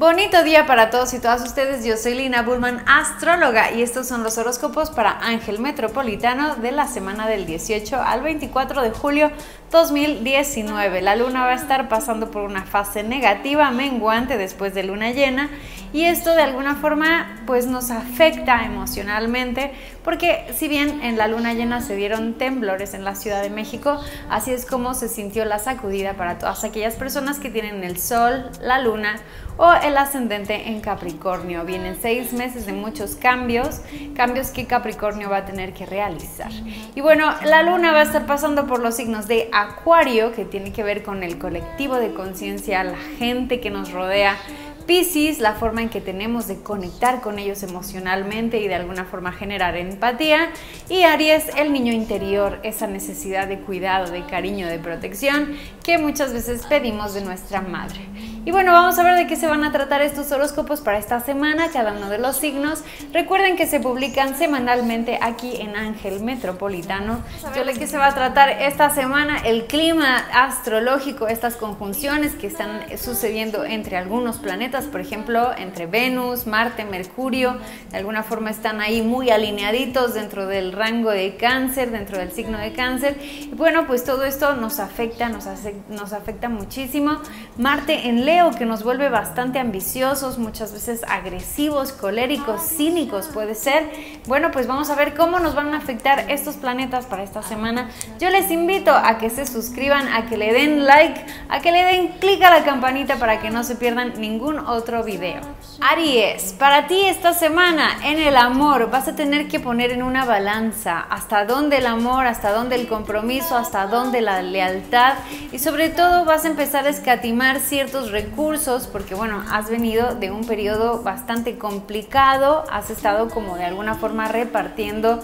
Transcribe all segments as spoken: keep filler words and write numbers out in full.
Bonito día para todos y todas ustedes. Yo soy Lina Bulman, astróloga, y estos son los horóscopos para Ángel Metropolitano de la semana del dieciocho al veinticuatro de julio dos mil diecinueve. La luna va a estar pasando por una fase negativa menguante después de luna llena, y esto de alguna forma pues nos afecta emocionalmente, porque si bien en la luna llena se dieron temblores en la Ciudad de México, así es como se sintió la sacudida para todas aquellas personas que tienen el sol, la luna o el ascendente en Capricornio. Vienen seis meses de muchos cambios, cambios que Capricornio va a tener que realizar. Y bueno, la luna va a estar pasando por los signos de Acuario, que tiene que ver con el colectivo de conciencia, la gente que nos rodea. Piscis, la forma en que tenemos de conectar con ellos emocionalmente y de alguna forma generar empatía. Y Aries, el niño interior, esa necesidad de cuidado, de cariño, de protección que muchas veces pedimos de nuestra madre. Y bueno, vamos a ver de qué se van a tratar estos horóscopos para esta semana, cada uno de los signos. Recuerden que se publican semanalmente aquí en Ángel Metropolitano. Yo de qué se va a tratar esta semana: el clima astrológico, estas conjunciones que están sucediendo entre algunos planetas, por ejemplo, entre Venus, Marte, Mercurio, de alguna forma están ahí muy alineaditos dentro del rango de Cáncer, dentro del signo de Cáncer. Y bueno, pues todo esto nos afecta, nos, hace, nos afecta muchísimo. Marte en Leo, que nos vuelve bastante ambiciosos, muchas veces agresivos, coléricos, cínicos puede ser. Bueno, pues vamos a ver cómo nos van a afectar estos planetas para esta semana. Yo les invito a que se suscriban, a que le den like, a que le den clic a la campanita para que no se pierdan ningún otro video. Aries, para ti esta semana en el amor vas a tener que poner en una balanza hasta dónde el amor, hasta dónde el compromiso, hasta dónde la lealtad, y sobre todo vas a empezar a escatimar ciertos recursos recursos porque bueno, has venido de un periodo bastante complicado, has estado como de alguna forma repartiendo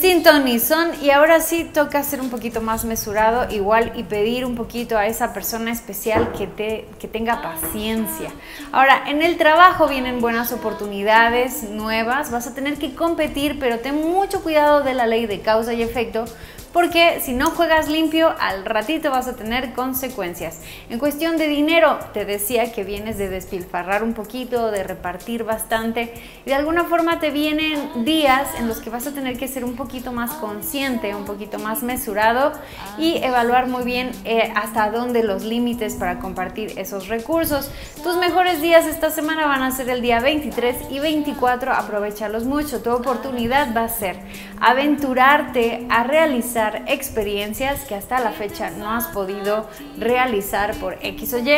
sin ton ni son, y ahora sí toca ser un poquito más mesurado igual y pedir un poquito a esa persona especial que, te, que tenga paciencia. Ahora, en el trabajo vienen buenas oportunidades nuevas, vas a tener que competir, pero ten mucho cuidado de la ley de causa y efecto, porque si no juegas limpio, al ratito vas a tener consecuencias. En cuestión de dinero, te decía que vienes de despilfarrar un poquito, de repartir bastante, y de alguna forma te vienen días en los que vas a tener que ser un poquito más consciente, un poquito más mesurado, y evaluar muy bien eh, hasta dónde los límites para compartir esos recursos. Tus mejores días esta semana van a ser el día veintitrés y veinticuatro, aprovéchalos mucho. Tu oportunidad va a ser aventurarte a realizar experiencias que hasta la fecha no has podido realizar por X o Y.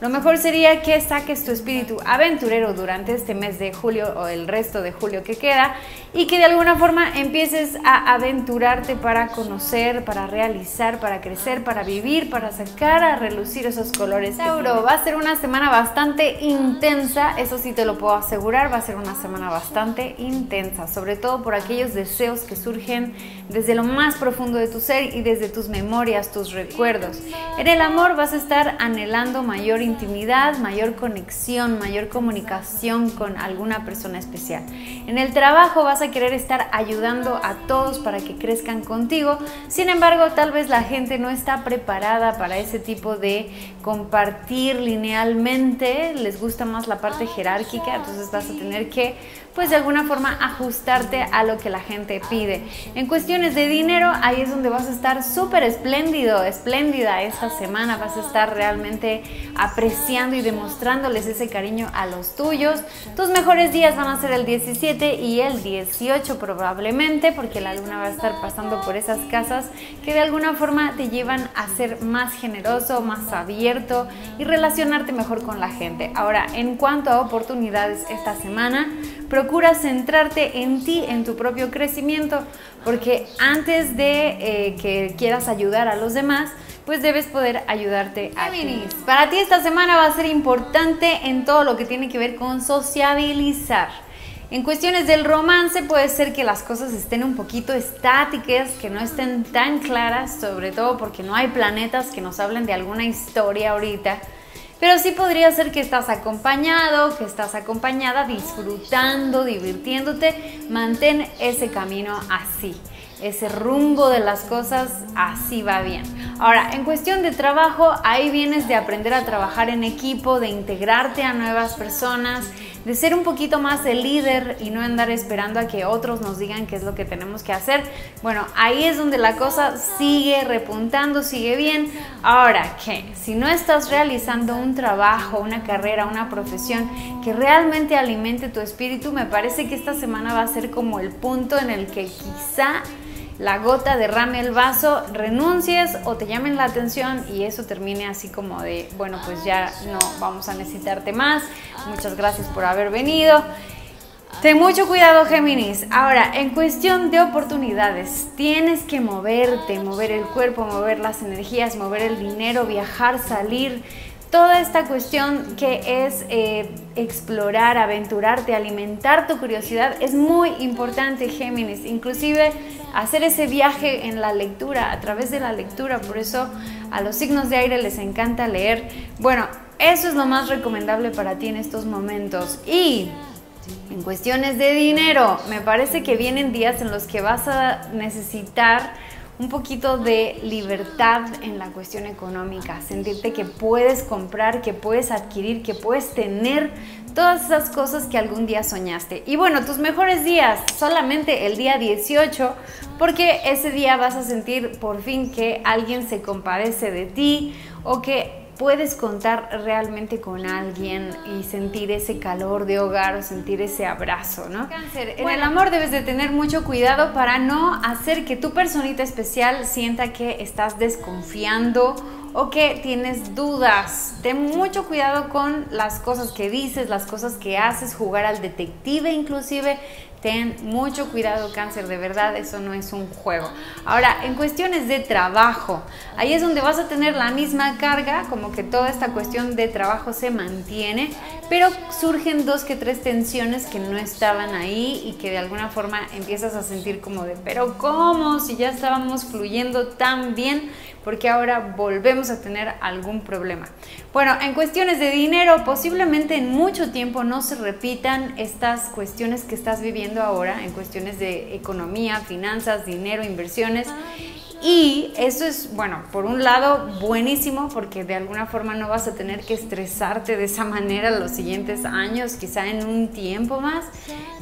Lo mejor sería que saques tu espíritu aventurero durante este mes de julio o el resto de julio que queda, y que de alguna forma empieces a aventurarte para conocer, para realizar, para crecer, para vivir, para sacar a relucir esos colores. Tauro, va a ser una semana bastante intensa, eso sí te lo puedo asegurar, va a ser una semana bastante intensa, sobre todo por aquellos deseos que surgen desde lo más profundo de tu ser y desde tus memorias, tus recuerdos. En el amor vas a estar anhelando mayor intimidad, mayor conexión, mayor comunicación con alguna persona especial. En el trabajo vas a querer estar ayudando a todos para que crezcan contigo, sin embargo tal vez la gente no está preparada para ese tipo de compartir linealmente, les gusta más la parte jerárquica, entonces vas a tener que pues de alguna forma ajustarte a lo que la gente pide. En cuestiones de dinero, ahí es donde vas a estar súper espléndido, espléndida esta semana, vas a estar realmente apreciando y demostrándoles ese cariño a los tuyos. Tus mejores días van a ser el diecisiete y el dieciocho probablemente, porque la luna va a estar pasando por esas casas que de alguna forma te llevan a ser más generoso, más abierto y relacionarte mejor con la gente. Ahora, en cuanto a oportunidades esta semana, procura centrarte en ti, en tu propio crecimiento, porque antes de eh, que quieras ayudar a los demás, pues debes poder ayudarte a ti. Para ti esta semana va a ser importante en todo lo que tiene que ver con sociabilizar. En cuestiones del romance puede ser que las cosas estén un poquito estáticas, que no estén tan claras, sobre todo porque no hay planetas que nos hablen de alguna historia ahorita. Pero sí podría ser que estás acompañado, que estás acompañada, disfrutando, divirtiéndote. Mantén ese camino así, ese rumbo de las cosas así va bien. Ahora, en cuestión de trabajo, ahí vienes de aprender a trabajar en equipo, de integrarte a nuevas personas, de ser un poquito más el líder y no andar esperando a que otros nos digan qué es lo que tenemos que hacer. Bueno, ahí es donde la cosa sigue repuntando, sigue bien. Ahora, ¿qué? Si no estás realizando un trabajo, una carrera, una profesión que realmente alimente tu espíritu, me parece que esta semana va a ser como el punto en el que quizá la gota derrame el vaso, renuncies o te llamen la atención y eso termine así como de, bueno, pues ya no vamos a necesitarte más, muchas gracias por haber venido. Ten mucho cuidado, Géminis. Ahora, en cuestión de oportunidades, tienes que moverte, mover el cuerpo, mover las energías, mover el dinero, viajar, salir. Toda esta cuestión que es eh, explorar, aventurarte, alimentar tu curiosidad es muy importante, Géminis. Inclusive hacer ese viaje en la lectura, a través de la lectura. Por eso a los signos de aire les encanta leer. Bueno, eso es lo más recomendable para ti en estos momentos. Y en cuestiones de dinero, me parece que vienen días en los que vas a necesitar un poquito de libertad en la cuestión económica, sentirte que puedes comprar, que puedes adquirir, que puedes tener todas esas cosas que algún día soñaste. Y bueno, tus mejores días, solamente el día dieciocho, porque ese día vas a sentir por fin que alguien se compadece de ti o que puedes contar realmente con alguien y sentir ese calor de hogar o sentir ese abrazo, ¿no? Cáncer, en el amor debes de tener mucho cuidado para no hacer que tu personita especial sienta que estás desconfiando o que tienes dudas. Ten mucho cuidado con las cosas que dices, las cosas que haces, jugar al detective inclusive. Ten mucho cuidado, Cáncer, de verdad, eso no es un juego. Ahora, en cuestiones de trabajo, ahí es donde vas a tener la misma carga, como que toda esta cuestión de trabajo se mantiene, pero surgen dos que tres tensiones que no estaban ahí y que de alguna forma empiezas a sentir como de, pero ¿cómo? Si ya estábamos fluyendo tan bien, porque ahora volvemos a tener algún problema. Bueno, en cuestiones de dinero, posiblemente en mucho tiempo no se repitan estas cuestiones que estás viviendo ahora, en cuestiones de economía, finanzas, dinero, inversiones. Y eso es, bueno, por un lado buenísimo porque de alguna forma no vas a tener que estresarte de esa manera los siguientes años, quizá en un tiempo más,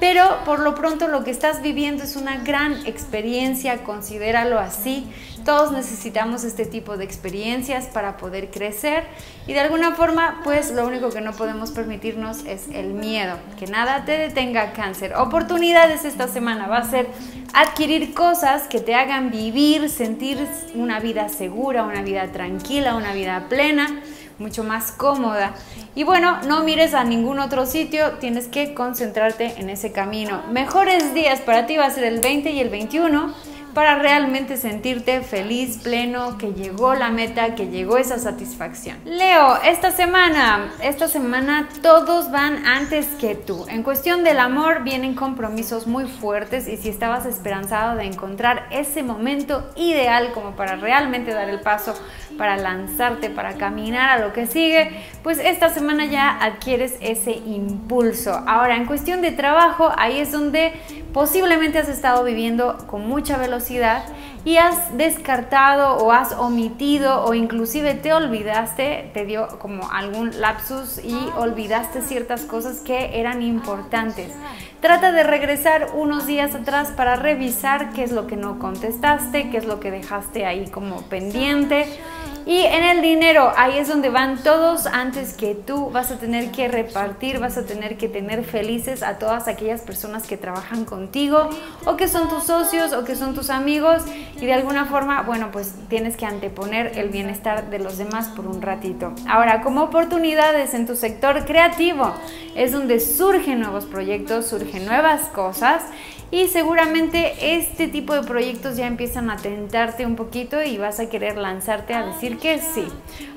pero por lo pronto lo que estás viviendo es una gran experiencia, considéralo así. Todos necesitamos este tipo de experiencias para poder crecer y de alguna forma, pues lo único que no podemos permitirnos es el miedo, que nada te detenga, Cáncer. Oportunidades esta semana va a ser adquirir cosas que te hagan vivir, sentir una vida segura, una vida tranquila, una vida plena, mucho más cómoda. Y bueno, no mires a ningún otro sitio, tienes que concentrarte en ese camino. Mejores días para ti va a ser el veinte y el veintiuno para realmente sentirte feliz, pleno, que llegó la meta, que llegó esa satisfacción. Leo, esta semana, esta semana todos van antes que tú. En cuestión del amor vienen compromisos muy fuertes y si estabas esperanzado de encontrar ese momento ideal como para realmente dar el paso, para lanzarte, para caminar a lo que sigue, pues esta semana ya adquieres ese impulso. Ahora, en cuestión de trabajo, ahí es donde posiblemente has estado viviendo con mucha velocidad y has descartado o has omitido o inclusive te olvidaste, te dio como algún lapsus y olvidaste ciertas cosas que eran importantes. Trata de regresar unos días atrás para revisar qué es lo que no contestaste, qué es lo que dejaste ahí como pendiente. Y en el dinero, ahí es donde van todos antes que tú. Vas a tener que repartir, vas a tener que tener felices a todas aquellas personas que trabajan contigo o que son tus socios o que son tus amigos y de alguna forma, bueno, pues tienes que anteponer el bienestar de los demás por un ratito. Ahora, como oportunidades en tu sector creativo, es donde surgen nuevos proyectos, surgen nuevas cosas. Y seguramente este tipo de proyectos ya empiezan a tentarte un poquito y vas a querer lanzarte a decir que sí.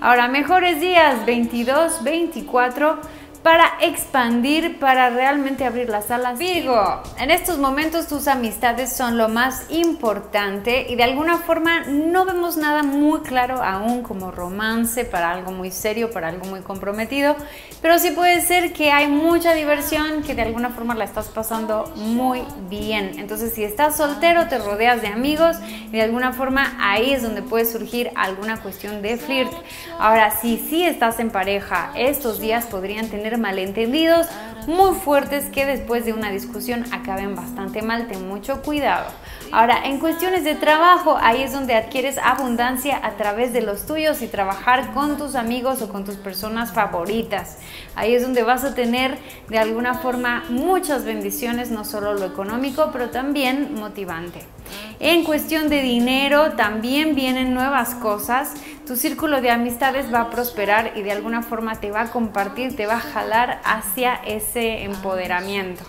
Ahora, mejores días veintidós, veinticuatro para expandir, para realmente abrir las alas. Virgo, en estos momentos tus amistades son lo más importante y de alguna forma no vemos nada muy claro aún como romance, para algo muy serio, para algo muy comprometido, pero sí puede ser que hay mucha diversión, que de alguna forma la estás pasando muy bien. Entonces, si estás soltero, te rodeas de amigos y de alguna forma ahí es donde puede surgir alguna cuestión de flirt. Ahora, si sí estás en pareja, estos días podrían tener malentendidos muy fuertes que después de una discusión acaben bastante mal, ten mucho cuidado. Ahora, en cuestiones de trabajo, ahí es donde adquieres abundancia a través de los tuyos y trabajar con tus amigos o con tus personas favoritas. Ahí es donde vas a tener de alguna forma muchas bendiciones, no solo lo económico, pero también motivante. En cuestión de dinero, también vienen nuevas cosas. Tu círculo de amistades va a prosperar y de alguna forma te va a compartir, te va a jalar hacia ese empoderamiento.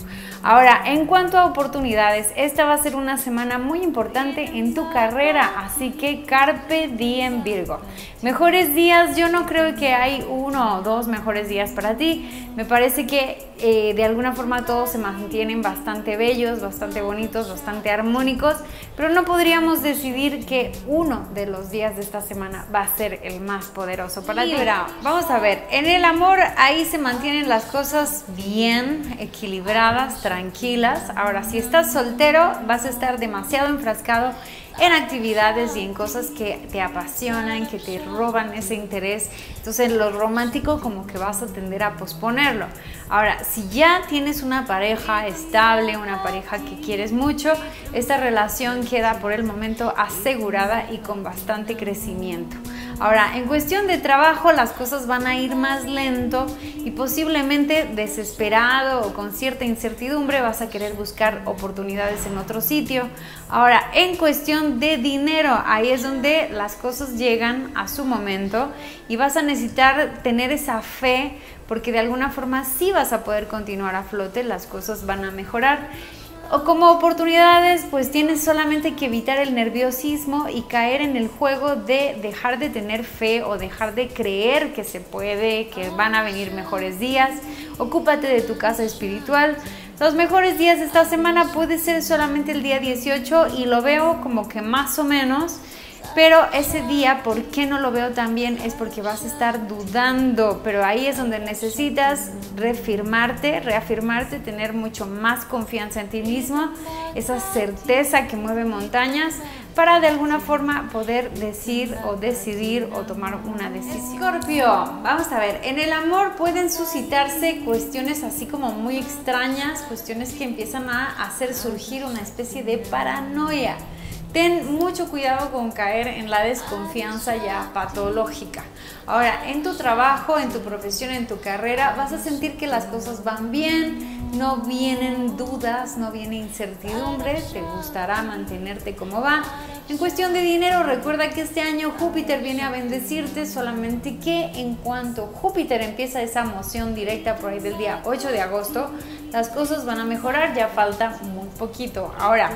Ahora, en cuanto a oportunidades, esta va a ser una semana muy importante en tu carrera, así que carpe diem, Virgo. Mejores días, yo no creo que hay uno o dos mejores días para ti. Me parece que eh, de alguna forma todos se mantienen bastante bellos, bastante bonitos, bastante armónicos, pero no podríamos decidir que uno de los días de esta semana va a ser el más poderoso para ti. Libra, vamos a ver, en el amor ahí se mantienen las cosas bien equilibradas, tranquilas. Ahora, si estás soltero, vas a estar demasiado enfrascado en actividades y en cosas que te apasionan, que te roban ese interés. Entonces, lo romántico como que vas a tender a posponerlo. Ahora, si ya tienes una pareja estable, una pareja que quieres mucho, esta relación queda por el momento asegurada y con bastante crecimiento. Ahora, en cuestión de trabajo, las cosas van a ir más lento y posiblemente desesperado o con cierta incertidumbre vas a querer buscar oportunidades en otro sitio. Ahora, en cuestión de dinero, ahí es donde las cosas llegan a su momento y vas a necesitar tener esa fe, porque de alguna forma sí vas a poder continuar a flote, las cosas van a mejorar. O como oportunidades, pues tienes solamente que evitar el nerviosismo y caer en el juego de dejar de tener fe o dejar de creer que se puede, que van a venir mejores días. Ocúpate de tu casa espiritual. Los mejores días de esta semana puede ser solamente el día dieciocho y lo veo como que más o menos. Pero ese día, ¿por qué no lo veo tan bien? Es porque vas a estar dudando, pero ahí es donde necesitas reafirmarte, reafirmarte, tener mucho más confianza en ti mismo, esa certeza que mueve montañas, para de alguna forma poder decir o decidir o tomar una decisión. Escorpio, vamos a ver, en el amor pueden suscitarse cuestiones así como muy extrañas, cuestiones que empiezan a hacer surgir una especie de paranoia. Ten mucho cuidado con caer en la desconfianza ya patológica. Ahora, en tu trabajo, en tu profesión, en tu carrera, vas a sentir que las cosas van bien, no vienen dudas, no viene incertidumbre, te gustará mantenerte como va. En cuestión de dinero, recuerda que este año Júpiter viene a bendecirte, solamente que en cuanto Júpiter empieza esa moción directa por ahí del día ocho de agosto, las cosas van a mejorar, ya falta muy poquito. Ahora,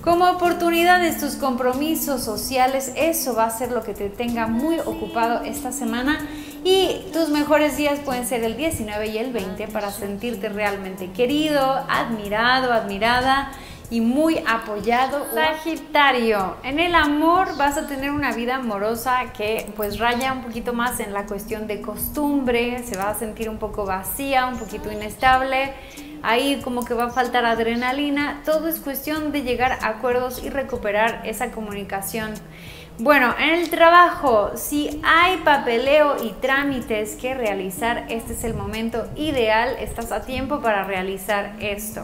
como oportunidades, tus compromisos sociales, eso va a ser lo que te tenga muy ocupado esta semana. Y tus mejores días pueden ser el diecinueve y el veinte para sentirte realmente querido, admirado, admirada y muy apoyado. Sagitario, en el amor vas a tener una vida amorosa que pues raya un poquito más en la cuestión de costumbre, se va a sentir un poco vacía, un poquito inestable. Ahí como que va a faltar adrenalina, todo es cuestión de llegar a acuerdos y recuperar esa comunicación. Bueno, en el trabajo, si hay papeleo y trámites que realizar, este es el momento ideal, estás a tiempo para realizar esto.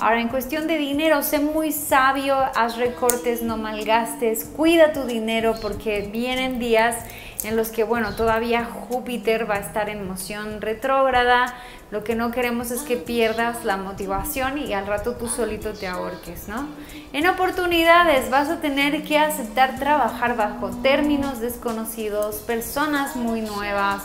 Ahora, en cuestión de dinero, sé muy sabio, haz recortes, no malgastes, cuida tu dinero porque vienen días en los que, bueno, todavía Júpiter va a estar en moción retrógrada. Lo que no queremos es que pierdas la motivación y al rato tú solito te ahorques, ¿no? En oportunidades vas a tener que aceptar trabajar bajo términos desconocidos, personas muy nuevas,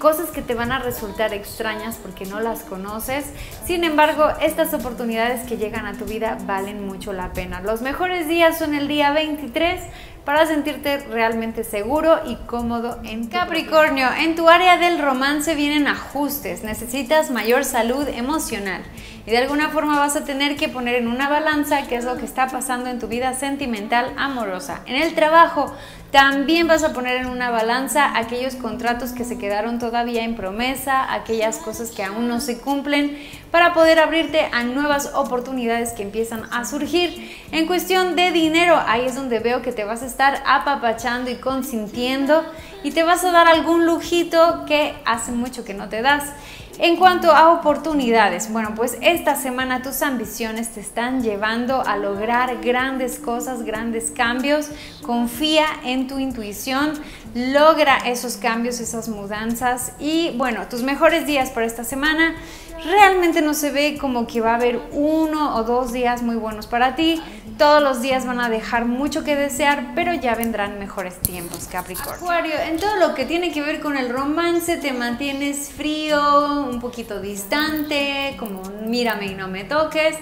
cosas que te van a resultar extrañas porque no las conoces. Sin embargo, estas oportunidades que llegan a tu vida valen mucho la pena. Los mejores días son el día veintitrés para sentirte realmente seguro y cómodo en tu Capricornio. En tu área del romance vienen ajustes, necesitas mayor salud emocional y de alguna forma vas a tener que poner en una balanza qué es lo que está pasando en tu vida sentimental amorosa. En el trabajo también vas a poner en una balanza aquellos contratos que se quedaron todavía en promesa, aquellas cosas que aún no se cumplen, para poder abrirte a nuevas oportunidades que empiezan a surgir. En cuestión de dinero, ahí es donde veo que te vas a estar apapachando y consintiendo y te vas a dar algún lujito que hace mucho que no te das. En cuanto a oportunidades, bueno, pues esta semana tus ambiciones te están llevando a lograr grandes cosas, grandes cambios. Confía en tu intuición, logra esos cambios, esas mudanzas y bueno, tus mejores días para esta semana. Realmente no se ve como que va a haber uno o dos días muy buenos para ti. Todos los días van a dejar mucho que desear, pero ya vendrán mejores tiempos, Capricornio. Acuario, en todo lo que tiene que ver con el romance te mantienes frío, un poquito distante, como mírame y no me toques.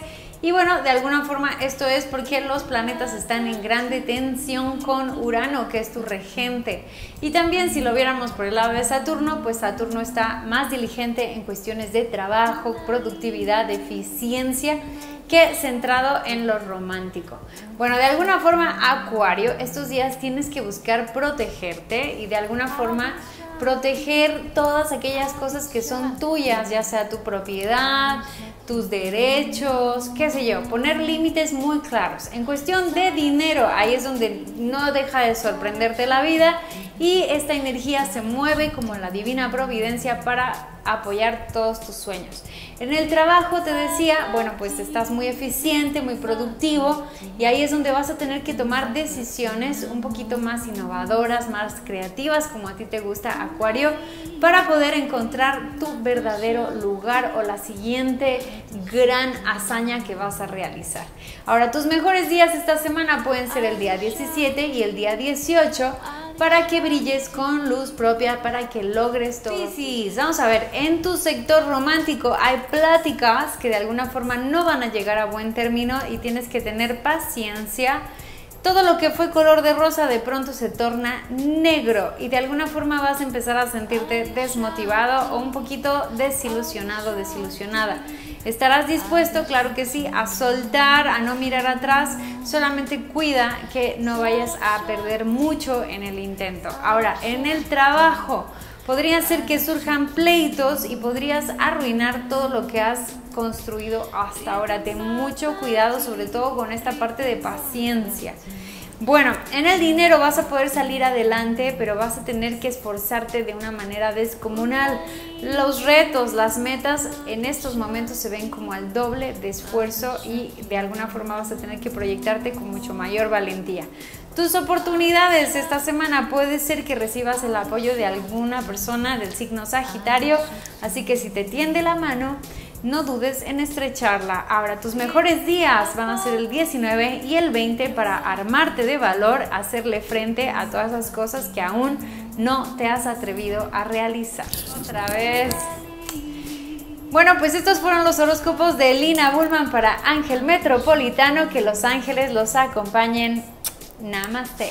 Y bueno, de alguna forma esto es porque los planetas están en grande tensión con Urano, que es tu regente. Y también si lo viéramos por el lado de Saturno, pues Saturno está más diligente en cuestiones de trabajo, productividad, eficiencia, que centrado en lo romántico. Bueno, de alguna forma, Acuario, estos días tienes que buscar protegerte y de alguna forma proteger todas aquellas cosas que son tuyas, ya sea tu propiedad, tus derechos, qué sé yo, poner límites muy claros. En cuestión de dinero, ahí es donde no deja de sorprenderte la vida y esta energía se mueve como la divina providencia para apoyar todos tus sueños. En el trabajo te decía, bueno, pues estás muy eficiente, muy productivo y ahí es donde vas a tener que tomar decisiones un poquito más innovadoras, más creativas, como a ti te gusta, Acuario, para poder encontrar tu verdadero lugar o la siguiente gran hazaña que vas a realizar. Ahora, tus mejores días esta semana pueden ser el día diecisiete y el día dieciocho, para que brilles con luz propia, para que logres todo. Piscis, vamos a ver, en tu sector romántico hay pláticas que de alguna forma no van a llegar a buen término y tienes que tener paciencia. Todo lo que fue color de rosa de pronto se torna negro y de alguna forma vas a empezar a sentirte desmotivado o un poquito desilusionado, desilusionada. ¿Estarás dispuesto? Claro que sí, a soltar, a no mirar atrás. Solamente cuida que no vayas a perder mucho en el intento. Ahora, en el trabajo, podría ser que surjan pleitos y podrías arruinar todo lo que has construido hasta ahora. Ten mucho cuidado, sobre todo con esta parte de paciencia. Bueno, en el dinero vas a poder salir adelante, pero vas a tener que esforzarte de una manera descomunal. Los retos, las metas en estos momentos se ven como al doble de esfuerzo y de alguna forma vas a tener que proyectarte con mucho mayor valentía. Tus oportunidades esta semana puede ser que recibas el apoyo de alguna persona del signo Sagitario, así que si te tiende la mano, no dudes en estrecharla. Ahora, tus mejores días van a ser el diecinueve y el veinte para armarte de valor, hacerle frente a todas las cosas que aún no te has atrevido a realizar. Otra vez. Bueno, pues estos fueron los horóscopos de Lina Bulman para Ángel Metropolitano. Que los ángeles los acompañen. Namaste.